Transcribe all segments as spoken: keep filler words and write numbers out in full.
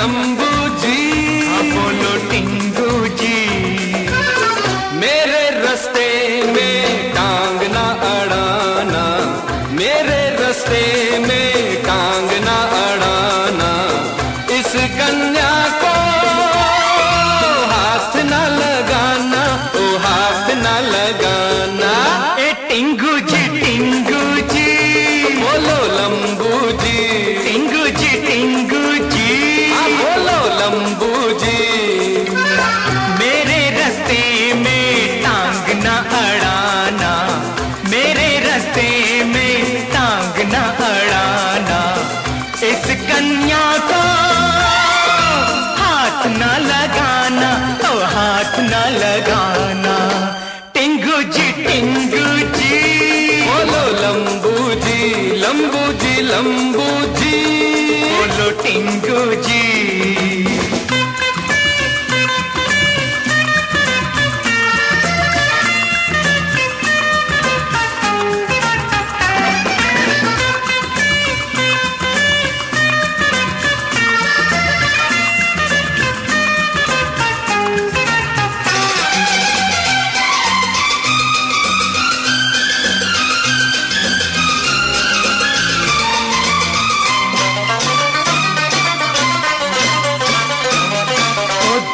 लंबूजी बोलो टिंगू जी, मेरे रस्ते में टांग ना अड़ाना, मेरे रस्ते में टांग ना अड़ाना, इस कन्या को हाथ ना लगाना, ओ हाथ ना लगाना। ए टिंगू जी टिंगू जी बोलो लंबूजी, टिंगू जी टिंगू जी बोलो लंबूजी, मेरे रस्ते में टांग ना अड़ाना, मेरे रस्ते में टांग ना अड़ाना, इस कन्या को हाथ ना लगाना, ओ हाथ ना लगाना। टिंगू जी टिंगू जी बोलो लंबूजी, लंबूजी लंबूजी बोलो टिंगू जी।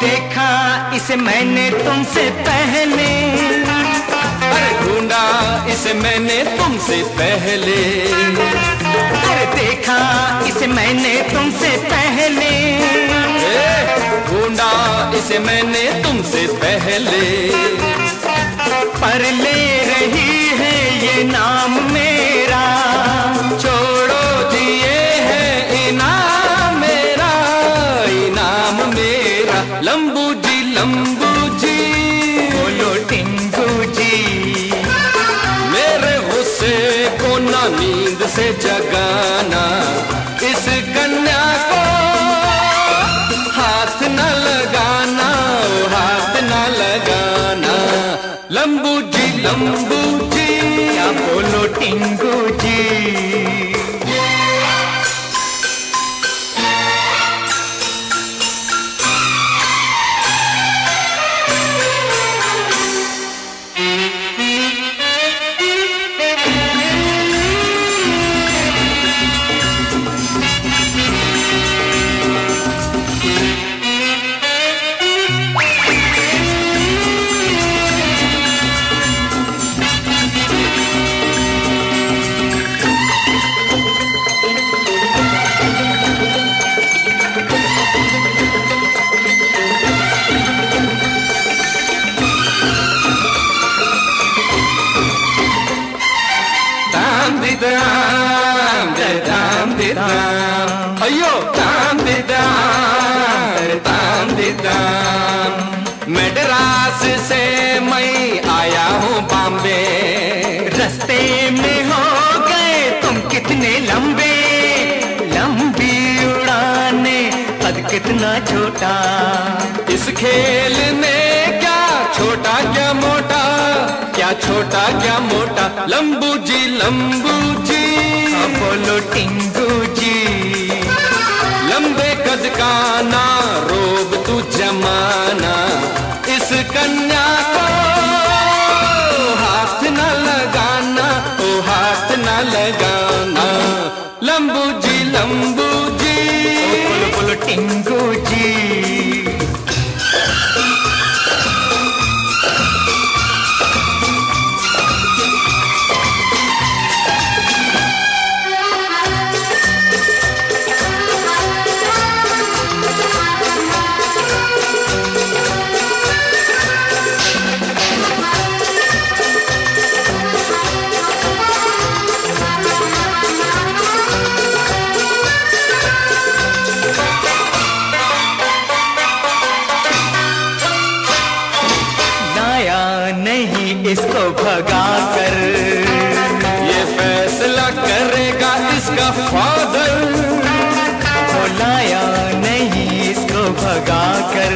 देखा इसे मैंने तुमसे पहले, अरे ढूंढा इसे मैंने तुमसे पहले, अरे देखा इसे मैंने तुमसे पहले, ढूंढा इसे मैंने तुमसे पहले, पर ले रही है ये नाम मेरा, छोड़ो दिए है इनाम मेरा, इनाम मेरा। लंबूजी लंबूजी बोलो टिंगू जी, मेरे गुस्से को ना नींद से जगाना, इस कन्या को हाथ ना लगाना, हाथ ना लगाना। लंबूजी लंबूजी बोलो टिंगू जी। अयो ताम दिदार ताम दिदार, मद्रास से मैं आया हूँ बॉम्बे, रस्ते में हो गए तुम कितने लंबे, लंबी उड़ाने कद कितना छोटा, इस खेल में क्या छोटा क्या मोटा, क्या छोटा क्या मोटा। लंबूजी लंबूजी बोलो टिंगू जी, लंबे कद का ना रोब तू जमाना, इस कन्या को हाथ ना लगाना, ओ हाथ ना लगाना। लंबूजी लंबूजी बोलो बोलो टिंगू जी। इसको भगा कर ये फैसला करेगा इसका फादर, बुलाया नहीं इसको भगा कर,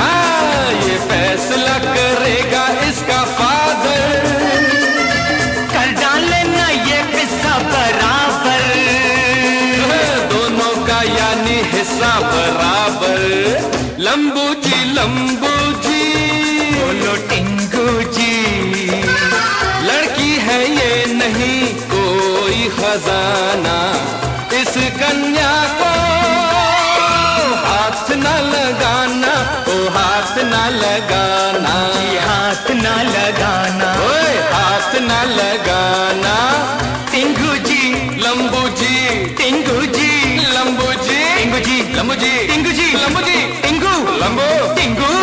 हाँ ये फैसला करेगा इसका फादर, कर डाले ना ये किस्सा बराबर, दोनों का यानी हिस्सा बराबर। लंबूजी लंबूजी बोलो टिंगू जी, लड़की है ये नहीं कोई खजाना, इस कन्या को हाथ न लगाना, ओ हाथ न लगाना, हाथ न लगाना, ओए हाथ न लगाना। टिंगू जी लंबूजी टिंगू जी लंबूजी टिंगू जी लंबूजी टिंगू जी लंबूजी टिंगू लंबू टिंगू